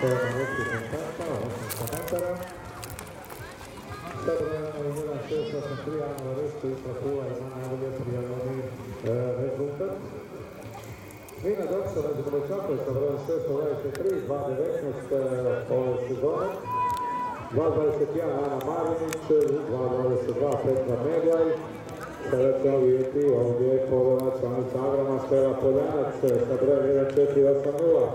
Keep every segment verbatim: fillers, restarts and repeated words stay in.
Mina Dokšana iz Moločakovića, broj šest, dvadeset tri, dvanaest ove sezone, dvadeset jedan Ana Marinić, dvadeset dva Petra Medlaj. Sada ćemo vidjeti ovdje polovna članica Agrama Stela Poljanac sa brojem jedan četiri osam nula.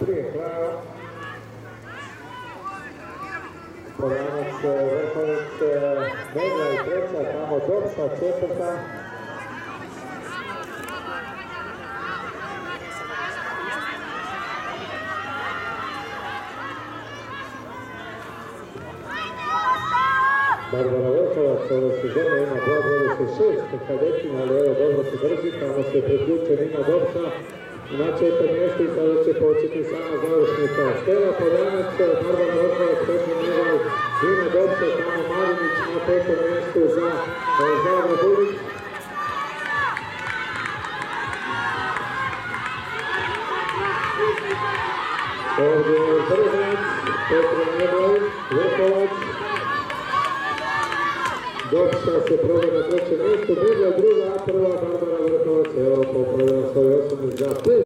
prije kraja Poljanac, Vrhovac, Medla i treća, tamo Dokša, četvrta. Barbara Vrhovac ove sezone ima dva dvadeset šest kadetina, ali evo dobro se drži, tamo se priključe Nina Dokša na četvrtom mjestu i sada će početi sama završnica. Stela Poljanac, Barbara Vrhovac, Petra Medlaj, Nina Dokša, Ana Marinić na petom mjestu za Zagreb Ulić. Ovdje je Vrhovac, Petra Medlaj, Vrhovac, Dokša se prove na trećem mjestu, druga, druga, prva Barbara Vrhovac, evo popravila sto osam za pet.